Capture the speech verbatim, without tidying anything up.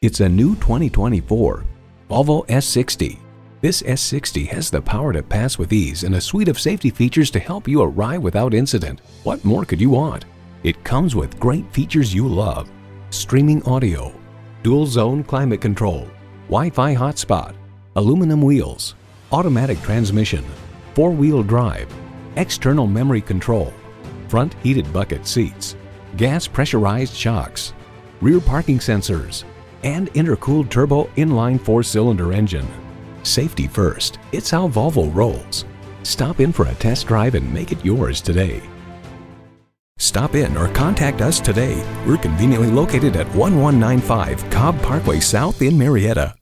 It's a new twenty twenty-four Volvo S sixty. This S sixty has the power to pass with ease and a suite of safety features to help you arrive without incident. What more could you want? It comes with great features you love: streaming audio, dual zone climate control, Wi-Fi hotspot, aluminum wheels, automatic transmission, four-wheel drive, external memory control, front heated bucket seats, gas pressurized shocks, rear parking sensors, and intercooled turbo inline four-cylinder engine. Safety first, it's how Volvo rolls. Stop in for a test drive and make it yours today. Stop in or contact us today. We're conveniently located at one one nine five Cobb Parkway South in Marietta.